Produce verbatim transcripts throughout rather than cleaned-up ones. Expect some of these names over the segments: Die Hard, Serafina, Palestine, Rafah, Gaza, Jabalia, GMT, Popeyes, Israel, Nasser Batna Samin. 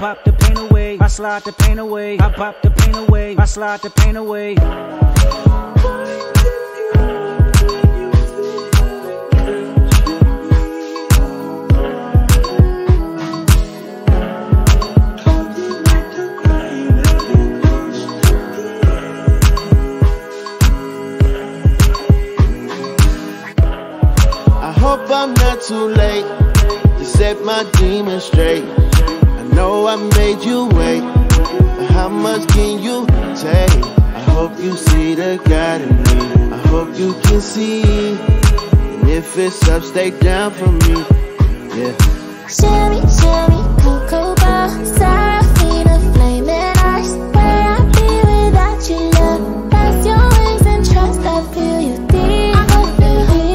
pop the pain away, I slide the pain away, I pop the pain away, I slide the pain away. I'm not too late to set my demons straight. I know I made you wait, but how much can you take? I hope you see the God in me, I hope you can see, and if it's up, stay down for me. Yeah. Sherry, Sherry, Cocoa Bar, Serafina, flaming ice. Where I be without you, love? That's your wings and trust, I feel you deep. I hope you hear.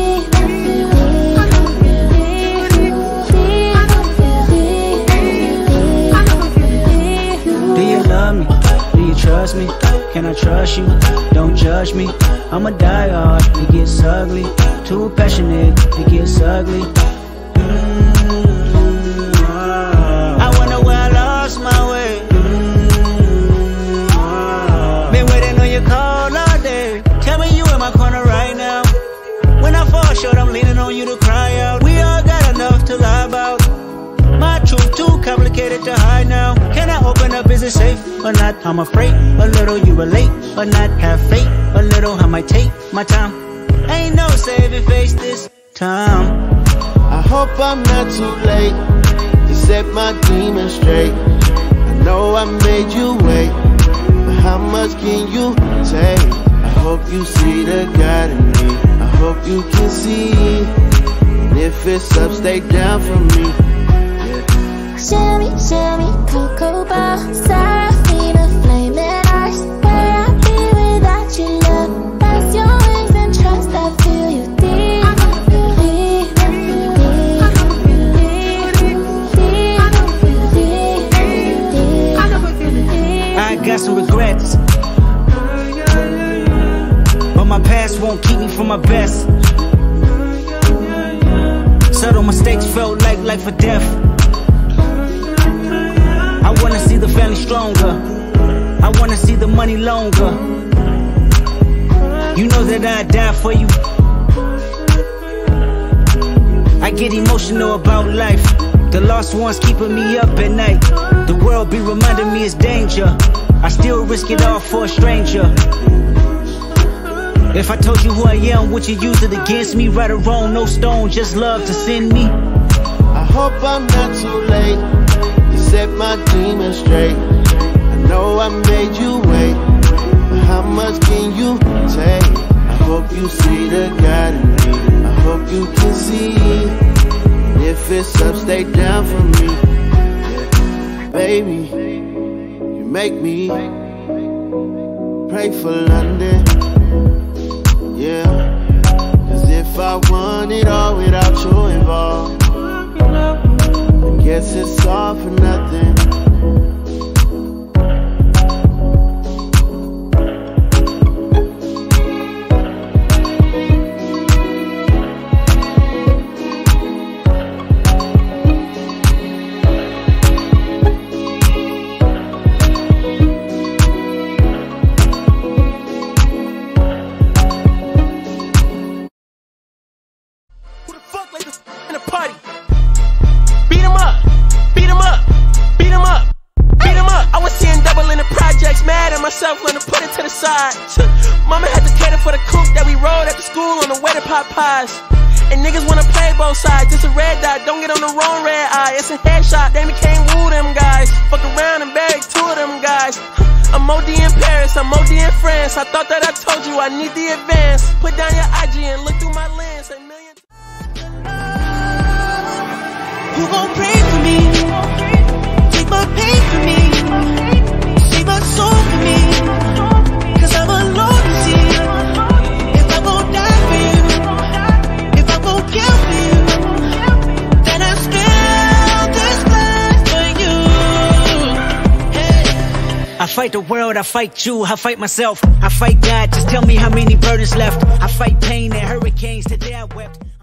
Me? Do you trust me? Can I trust you? Don't judge me. I'm a die hard, it gets ugly. Too passionate, it gets ugly. Mm-hmm. I wonder where I lost my way. Mm-hmm. Been waiting on your call all day. Tell me you in my corner right now. When I fall short, I'm leaning on you to cry out. We all got enough to lie about. My truth too complicated to hide now. Can I open up? Is it safe or not? I'm afraid a little you relate or not. Have faith a little. I might take my time. Ain't no saving face this time. I hope I'm not too late to set my demons straight. I know I made you wait, but how much can you take? I hope you see the God in me. I hope you can see, and if it's up, stay down for me. Sherry, Sherry, Cocoa Bar, Serafina, flaming ice. Where I be without you, love? That's your wings and trust, I feel you deep. I hope you deep, I hope you deep, I hope you deep, I hope you deep. I got some regrets, but my past won't keep me from my best. Subtle mistakes felt like life or death. I wanna see the family stronger, I wanna see the money longer. You know that I'd die for you. I get emotional about life. The lost ones keeping me up at night. The world be reminding me it's danger. I still risk it all for a stranger. If I told you who I am, would you use it against me? Right or wrong, no stone, just love to send me. I hope I'm not too late, set my demons straight. I know I made you wait, but how much can you take? I hope you see the God in me, I hope you can see, and if it's up, stay down for me. Yeah. Baby, you make me pray for London. Yeah, cause if I want it all without you involved, I guess it's all for nothing. Mama had to cater for the coupe that we rode after school on the way to Popeyes. And niggas wanna play both sides, it's a red dot, don't get on the wrong red eye. It's a headshot, they became woo them guys. Fuck around and bag two of them guys. I'm O D in Paris, I'm O D in France. I thought that I told you I need the advance. Put down your I G and look through my lens. A million times. Who gon' pray for me? Take my pain for me. Save my soul for me. I'm alone to see if I won't die for you, if I won't kill for you, then I'm still this blind for you. Hey. I fight the world, I fight you, I fight myself, I fight God. Just tell me how many burdens left. I fight pain and hurricanes, today I wept.